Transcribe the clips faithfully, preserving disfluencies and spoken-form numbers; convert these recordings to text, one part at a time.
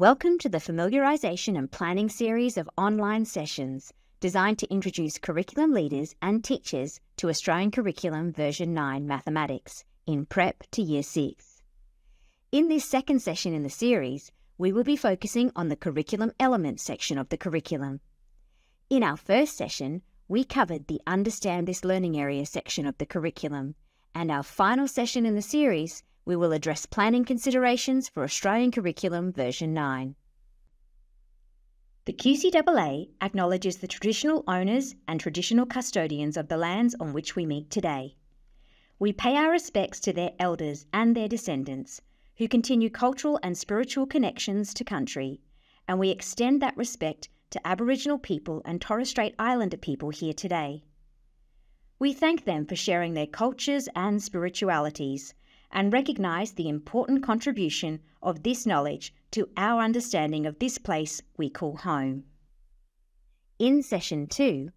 Welcome to the Familiarisation and Planning series of online sessions designed to introduce curriculum leaders and teachers to Australian Curriculum Version nine Mathematics in prep to Year six. In this second session in the series, we will be focusing on the curriculum elements section of the curriculum. In our first session, we covered the Understand This Learning Area section of the curriculum, and our final session in the series we will address planning considerations for Australian Curriculum Version nine. The Q C A A acknowledges the traditional owners and traditional custodians of the lands on which we meet today. We pay our respects to their elders and their descendants, who continue cultural and spiritual connections to country, and we extend that respect to Aboriginal people and Torres Strait Islander people here today. We thank them for sharing their cultures and spiritualities, and recognise the important contribution of this knowledge to our understanding of this place we call home. In Session two,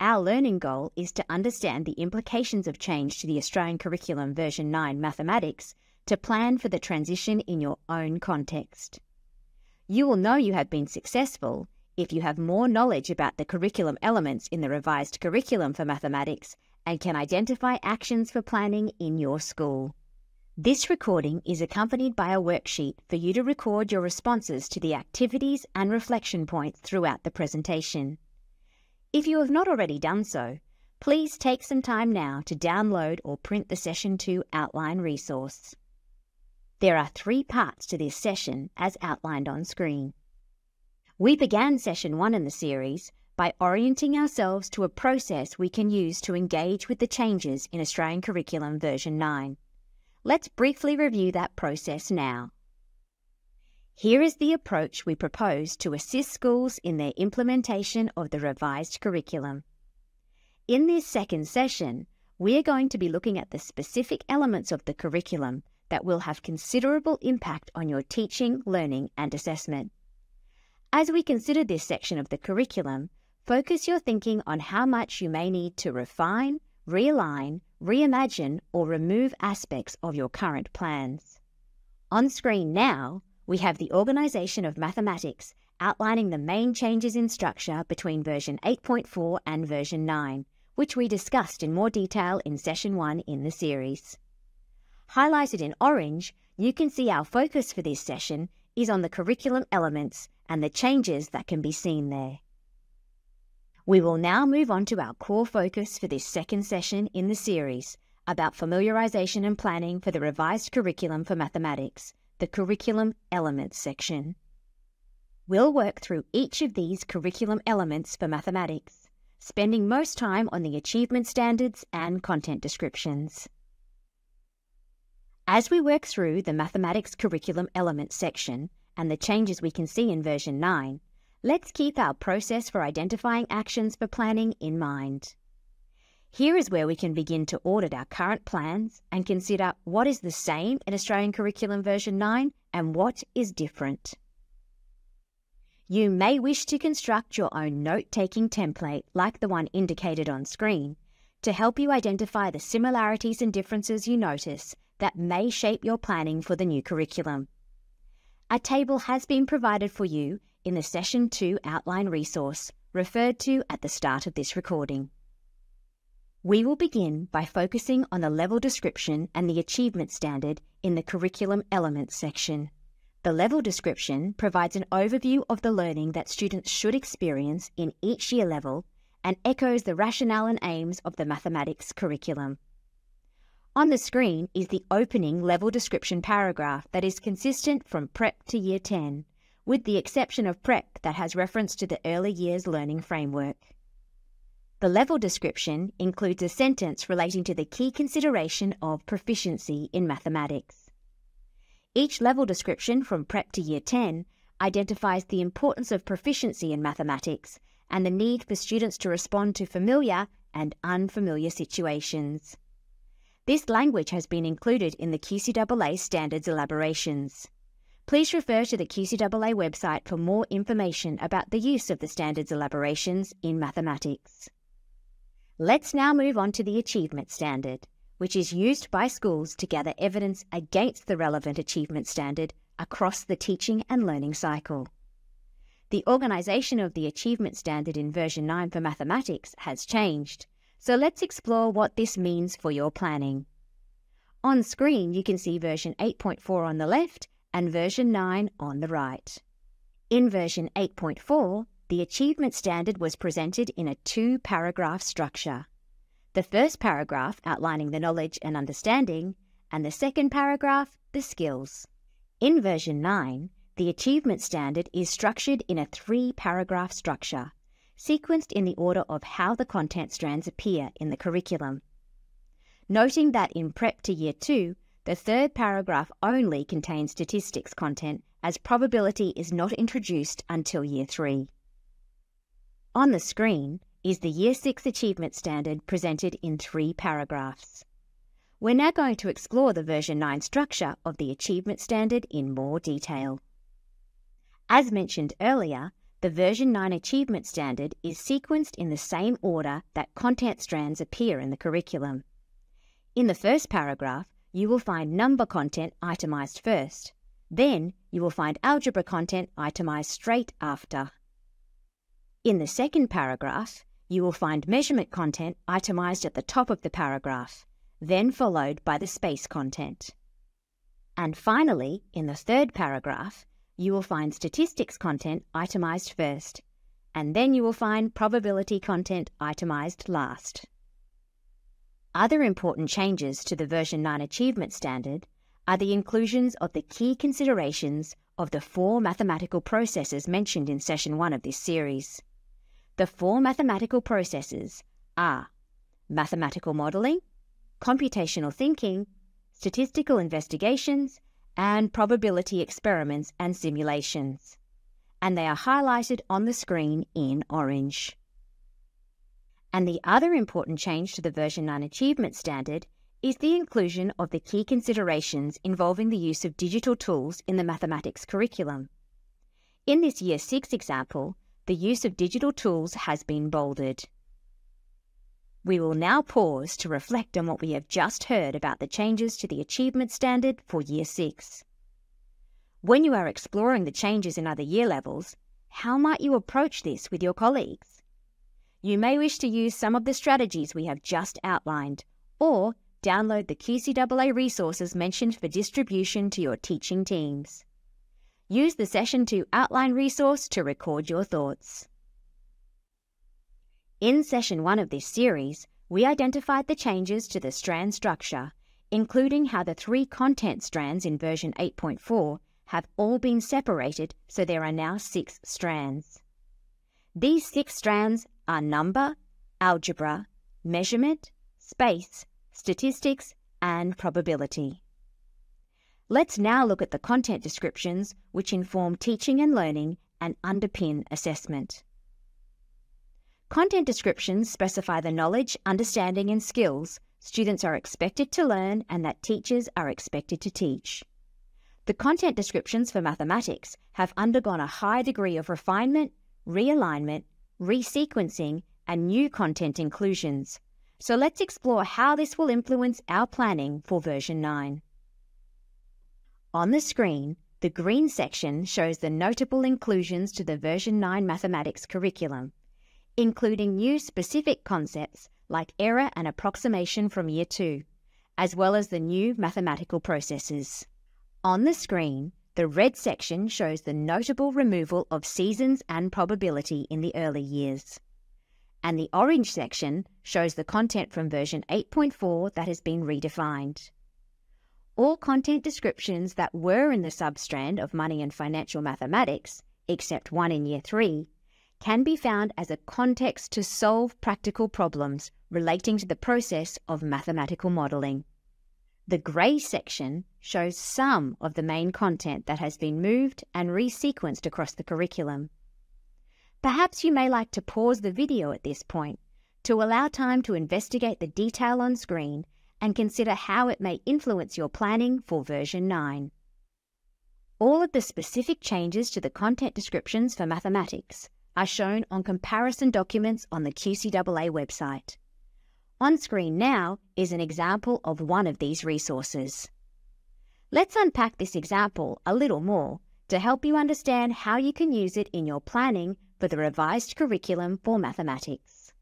our learning goal is to understand the implications of change to the Australian Curriculum Version nine Mathematics to plan for the transition in your own context. You will know you have been successful if you have more knowledge about the curriculum elements in the revised curriculum for mathematics and can identify actions for planning in your school. This recording is accompanied by a worksheet for you to record your responses to the activities and reflection points throughout the presentation. If you have not already done so, please take some time now to download or print the Session two outline resource. There are three parts to this session as outlined on screen. We began Session one in the series by orienting ourselves to a process we can use to engage with the changes in Australian Curriculum Version nine. Let's briefly review that process now. Here is the approach we propose to assist schools in their implementation of the revised curriculum. In this second session, we are going to be looking at the specific elements of the curriculum that will have considerable impact on your teaching, learning, and assessment. As we consider this section of the curriculum, focus your thinking on how much you may need to refine, realign, reimagine or remove aspects of your current plans. On screen now, we have the organisation of mathematics outlining the main changes in structure between version eight point four and version nine, which we discussed in more detail in session one in the series. Highlighted in orange, you can see our focus for this session is on the curriculum elements and the changes that can be seen there. We will now move on to our core focus for this second session in the series about familiarisation and planning for the revised curriculum for mathematics, the curriculum elements section. We'll work through each of these curriculum elements for mathematics, spending most time on the achievement standards and content descriptions. As we work through the mathematics curriculum elements section and the changes we can see in version nine, let's keep our process for identifying actions for planning in mind. Here is where we can begin to audit our current plans and consider what is the same in Australian Curriculum Version nine and what is different. You may wish to construct your own note-taking template like the one indicated on screen to help you identify the similarities and differences you notice that may shape your planning for the new curriculum. A table has been provided for you in the Session two outline resource referred to at the start of this recording. We will begin by focusing on the level description and the achievement standard in the curriculum elements section. The level description provides an overview of the learning that students should experience in each year level and echoes the rationale and aims of the mathematics curriculum. On the screen is the opening level description paragraph that is consistent from prep to year ten, with the exception of prep that has reference to the Early Years Learning Framework. The level description includes a sentence relating to the key consideration of proficiency in mathematics. Each level description from prep to year ten identifies the importance of proficiency in mathematics and the need for students to respond to familiar and unfamiliar situations. This language has been included in the Q C A A standards elaborations. Please refer to the Q C A A website for more information about the use of the standards elaborations in mathematics. Let's now move on to the achievement standard, which is used by schools to gather evidence against the relevant achievement standard across the teaching and learning cycle. The organisation of the achievement standard in version nine for mathematics has changed, so let's explore what this means for your planning. On screen, you can see version eight point four on the left and version nine on the right. In version eight point four, the achievement standard was presented in a two-paragraph structure. The first paragraph outlining the knowledge and understanding, and the second paragraph, the skills. In version nine, the achievement standard is structured in a three-paragraph structure, sequenced in the order of how the content strands appear in the curriculum. Noting that in prep to year two, the third paragraph only contains statistics content, as probability is not introduced until year three. On the screen is the year six achievement standard presented in three paragraphs. We're now going to explore the version nine structure of the achievement standard in more detail. As mentioned earlier, the version nine Achievement Standard is sequenced in the same order that content strands appear in the curriculum. In the first paragraph, you will find number content itemised first. Then, you will find algebra content itemised straight after. In the second paragraph, you will find measurement content itemised at the top of the paragraph, then followed by the space content. And finally, in the third paragraph, you will find statistics content itemised first, and then you will find probability content itemised last. Other important changes to the version nine Achievement Standard are the inclusions of the key considerations of the four mathematical processes mentioned in Session one of this series. The four mathematical processes are mathematical modelling, computational thinking, statistical investigations, and probability experiments and simulations, and they are highlighted on the screen in orange. And the other important change to the version nine Achievement Standard is the inclusion of the key considerations involving the use of digital tools in the mathematics curriculum. In this year six example, the use of digital tools has been bolded. We will now pause to reflect on what we have just heard about the changes to the Achievement Standard for year six. When you are exploring the changes in other year levels, how might you approach this with your colleagues? You may wish to use some of the strategies we have just outlined, or download the Q C A A resources mentioned for distribution to your teaching teams. Use the Session two outline resource to record your thoughts. In Session one of this series, we identified the changes to the strand structure, including how the three content strands in version eight point four have all been separated, so there are now six strands. These six strands are number, algebra, measurement, space, statistics, and probability. Let's now look at the content descriptions which inform teaching and learning and underpin assessment. Content descriptions specify the knowledge, understanding and skills students are expected to learn and that teachers are expected to teach. The content descriptions for mathematics have undergone a high degree of refinement, realignment, resequencing and new content inclusions. So let's explore how this will influence our planning for version nine. On the screen, the green section shows the notable inclusions to the version nine mathematics curriculum, including new specific concepts like error and approximation from year two, as well as the new mathematical processes. On the screen, the red section shows the notable removal of seasons and probability in the early years. And the orange section shows the content from version eight point four that has been redefined. All content descriptions that were in the substrand of money and financial mathematics, except one in year three, can be found as a context to solve practical problems relating to the process of mathematical modelling. The grey section shows some of the main content that has been moved and resequenced across the curriculum. Perhaps you may like to pause the video at this point to allow time to investigate the detail on screen and consider how it may influence your planning for version nine. All of the specific changes to the content descriptions for mathematics are shown on comparison documents on the Q C A A website. On screen now is an example of one of these resources. Let's unpack this example a little more to help you understand how you can use it in your planning for the revised curriculum for mathematics.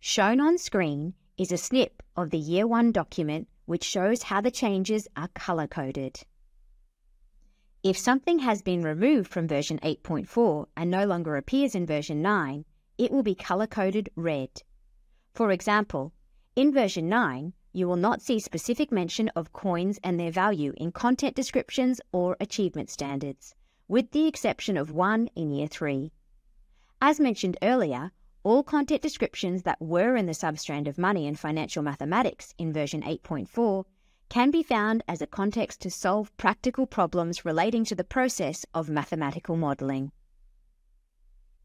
Shown on screen is a snip of the Year one document which shows how the changes are colour-coded. If something has been removed from version eight point four and no longer appears in version nine, it will be colour-coded red. For example, in version nine, you will not see specific mention of coins and their value in content descriptions or achievement standards, with the exception of one in Year three. As mentioned earlier, all content descriptions that were in the substrand of money and financial mathematics in version eight point four can be found as a context to solve practical problems relating to the process of mathematical modelling.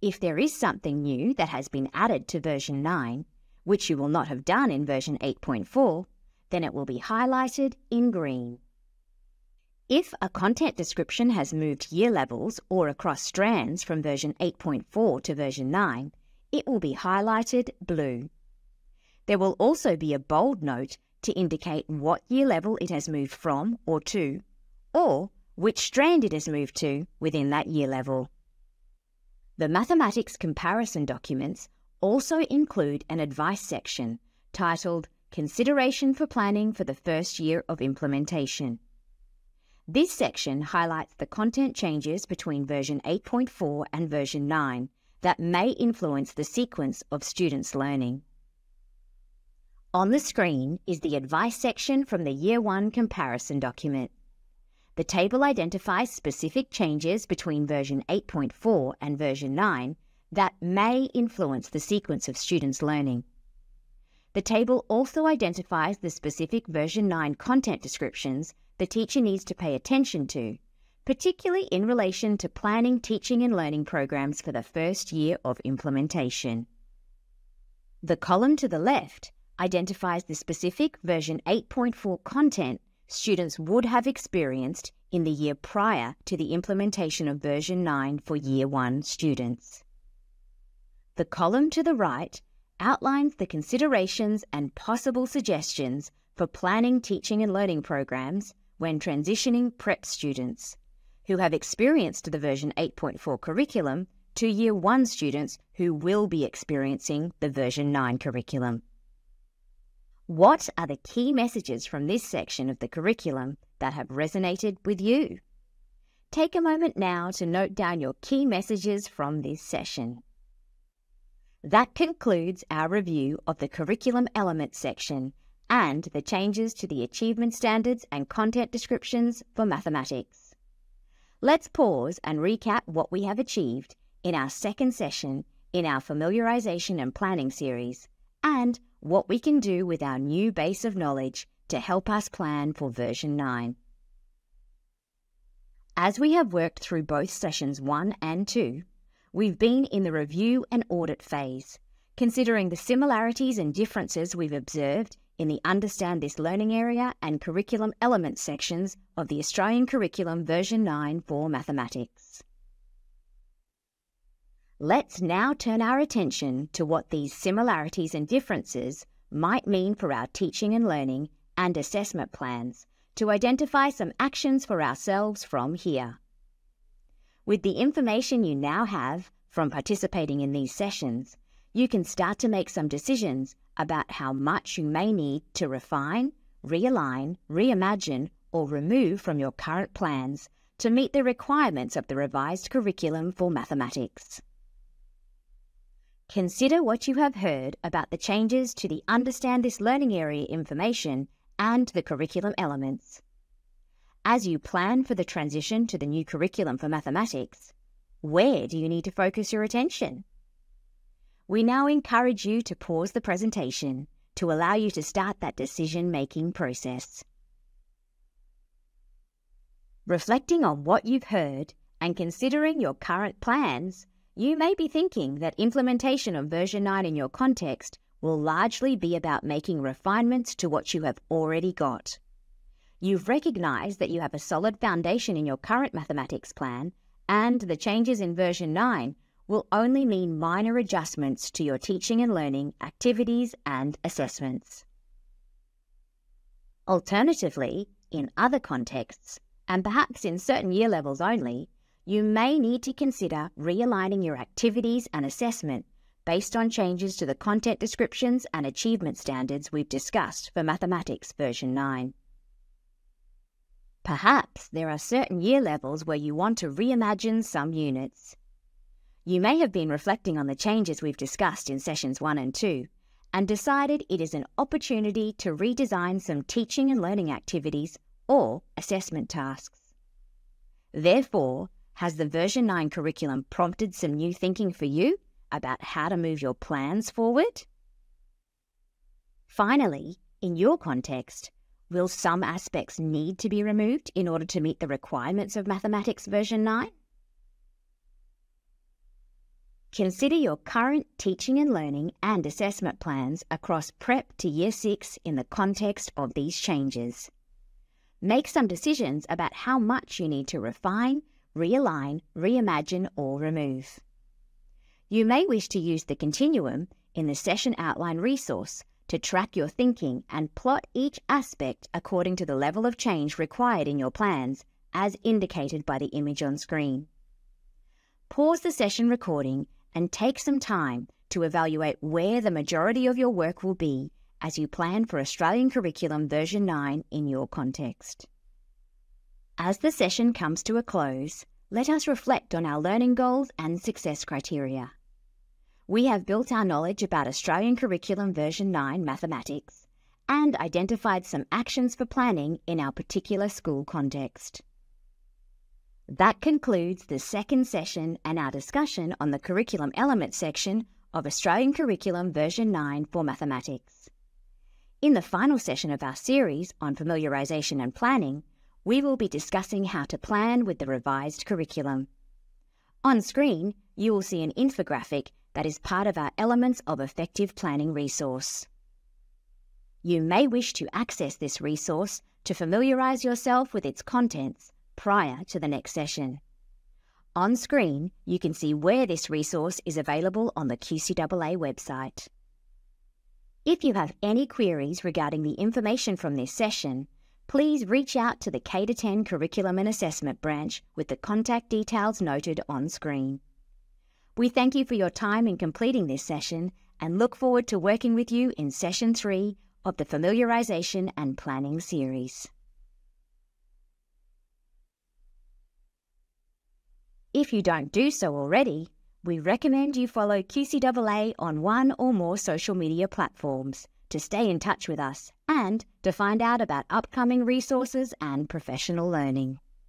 If there is something new that has been added to version nine, which you will not have done in version eight point four, then it will be highlighted in green. If a content description has moved year levels or across strands from version eight point four to version nine, it will be highlighted blue. There will also be a bold note to indicate what year level it has moved from or to, or which strand it has moved to within that year level. The mathematics comparison documents also include an advice section titled Consideration for Planning for the First Year of Implementation. This section highlights the content changes between version eight point four and version nine that may influence the sequence of students' learning. On the screen is the advice section from the Year one comparison document. The table identifies specific changes between version eight point four and version nine that may influence the sequence of students' learning. The table also identifies the specific version nine content descriptions the teacher needs to pay attention to, particularly in relation to planning teaching and learning programs for the first year of implementation. The column to the left identifies the specific version eight point four content students would have experienced in the year prior to the implementation of version nine for Year one students. The column to the right outlines the considerations and possible suggestions for planning teaching and learning programs when transitioning prep students who have experienced the version eight point four curriculum to Year one students who will be experiencing the version nine curriculum. What are the key messages from this section of the curriculum that have resonated with you? Take a moment now to note down your key messages from this session. That concludes our review of the curriculum elements section and the changes to the achievement standards and content descriptions for mathematics. Let's pause and recap what we have achieved in our second session in our familiarisation and planning series and what we can do with our new base of knowledge to help us plan for version nine. As we have worked through both sessions one and two, we've been in the review and audit phase, considering the similarities and differences we've observed in the Understand This Learning Area and Curriculum Elements sections of the Australian Curriculum Version nine for Mathematics. Let's now turn our attention to what these similarities and differences might mean for our teaching and learning and assessment plans to identify some actions for ourselves from here. With the information you now have from participating in these sessions, you can start to make some decisions about how much you may need to refine, realign, reimagine, or remove from your current plans to meet the requirements of the revised curriculum for mathematics. Consider what you have heard about the changes to the Understand This Learning Area information and the curriculum elements. As you plan for the transition to the new curriculum for mathematics, where do you need to focus your attention? We now encourage you to pause the presentation to allow you to start that decision-making process. Reflecting on what you've heard and considering your current plans, you may be thinking that implementation of version nine in your context will largely be about making refinements to what you have already got. You've recognised that you have a solid foundation in your current mathematics plan, and the changes in version nine will only mean minor adjustments to your teaching and learning activities and assessments. Alternatively, In other contexts, and perhaps in certain year levels only, you may need to consider realigning your activities and assessment based on changes to the content descriptions and achievement standards we've discussed for Mathematics version nine. Perhaps there are certain year levels where you want to reimagine some units. You may have been reflecting on the changes we've discussed in sessions one and two and decided it is an opportunity to redesign some teaching and learning activities or assessment tasks. Therefore, has the version nine curriculum prompted some new thinking for you about how to move your plans forward? Finally, in your context, will some aspects need to be removed in order to meet the requirements of Mathematics version nine? Consider your current teaching and learning and assessment plans across prep to year six in the context of these changes. Make some decisions about how much you need to refine, realign, reimagine or remove. You may wish to use the continuum in the session outline resource to track your thinking and plot each aspect according to the level of change required in your plans, as indicated by the image on screen. Pause the session recording and take some time to evaluate where the majority of your work will be as you plan for Australian Curriculum version nine in your context. As the session comes to a close, let us reflect on our learning goals and success criteria. We have built our knowledge about Australian Curriculum version nine Mathematics and identified some actions for planning in our particular school context. That concludes the second session and our discussion on the curriculum elements section of Australian Curriculum version nine for Mathematics. In the final session of our series on familiarisation and planning, we will be discussing how to plan with the revised curriculum. On screen, you will see an infographic that is part of our Elements of Effective Planning resource. You may wish to access this resource to familiarise yourself with its contents prior to the next session. On screen, you can see where this resource is available on the Q C A A website. If you have any queries regarding the information from this session, please reach out to the K to ten Curriculum and Assessment branch with the contact details noted on screen. We thank you for your time in completing this session and look forward to working with you in Session three of the Familiarisation and Planning series. If you don't do so already, we recommend you follow Q C A A on one or more social media platforms to stay in touch with us and to find out about upcoming resources and professional learning.